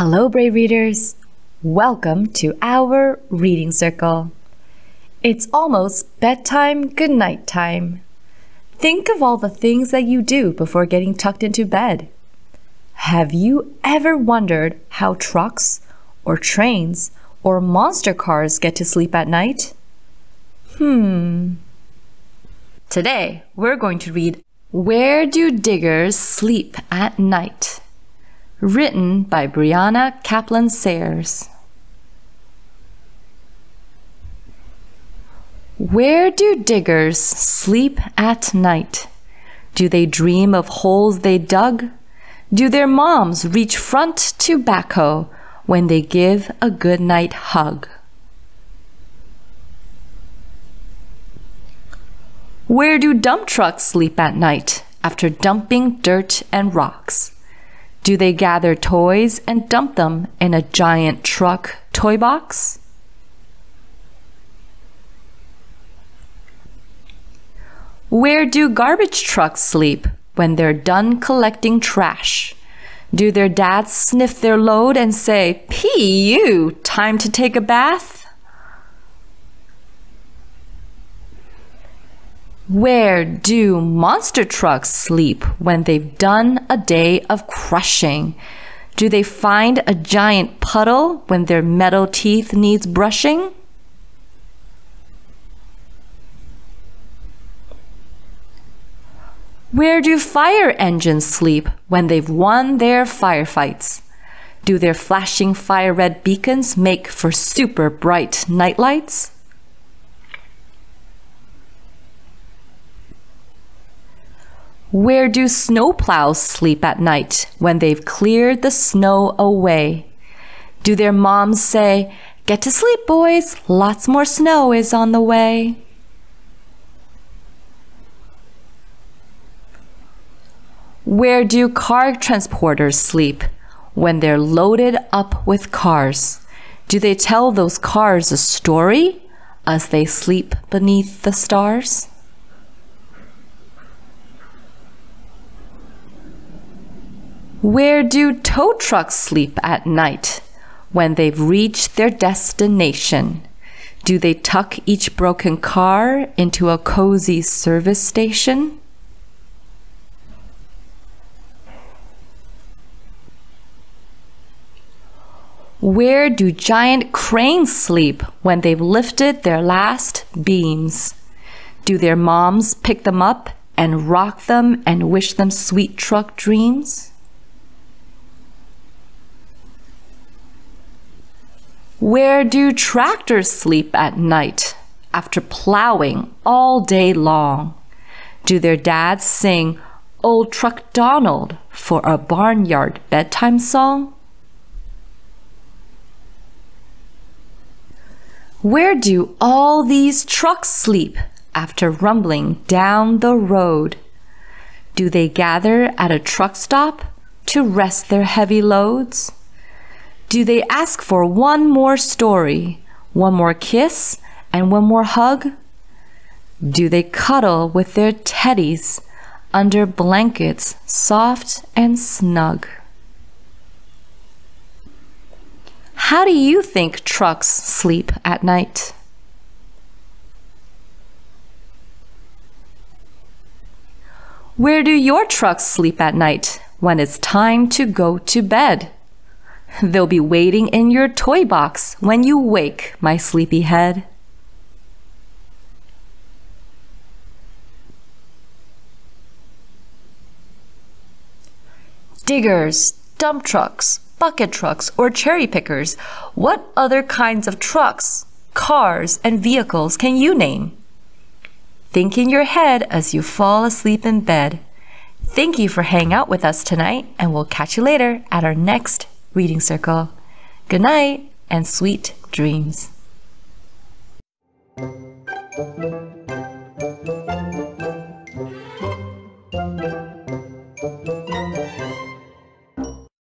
Hello, brave readers! Welcome to Our Reading Circle. It's almost bedtime, good night time. Think of all the things that you do before getting tucked into bed. Have you ever wondered how trucks or trains or monster cars get to sleep at night? Today, we're going to read Where Do Diggers Sleep at Night? Written by Brianna Caplan Sayres. Where do diggers sleep at night? Do they dream of holes they dug? Do their moms reach front to backhoe when they give a goodnight hug? Where do dump trucks sleep at night after dumping dirt and rocks? Do they gather toys and dump them in a giant truck toy box? Where do garbage trucks sleep when they're done collecting trash? Do their dads sniff their load and say, "Pee you, time to take a bath"? Where do monster trucks sleep when they've done a day of crushing? Do they find a giant puddle when their metal teeth needs brushing? Where do fire engines sleep when they've won their firefights? Do their flashing fire red beacons make for super bright nightlights? Where do snowplows sleep at night when they've cleared the snow away? Do their moms say, "Get to sleep, boys, lots more snow is on the way"? Where do car transporters sleep when they're loaded up with cars? Do they tell those cars a story as they sleep beneath the stars? Where do tow trucks sleep at night when they've reached their destination? Do they tuck each broken car into a cozy service station? Where do giant cranes sleep when they've lifted their last beams? Do their moms pick them up and rock them and wish them sweet truck dreams? Where do tractors sleep at night after plowing all day long? Do their dads sing "Old Truck Donald" for a barnyard bedtime song? Where do all these trucks sleep after rumbling down the road? Do they gather at a truck stop to rest their heavy loads? Do they ask for one more story, one more kiss, and one more hug? Do they cuddle with their teddies under blankets soft and snug? How do you think trucks sleep at night? Where do your trucks sleep at night when it's time to go to bed? They'll be waiting in your toy box when you wake, my sleepy head. Diggers, dump trucks, bucket trucks, or cherry pickers. What other kinds of trucks, cars, and vehicles can you name? Think in your head as you fall asleep in bed. Thank you for hanging out with us tonight, and we'll catch you later at our next Reading Circle. Good night and sweet dreams.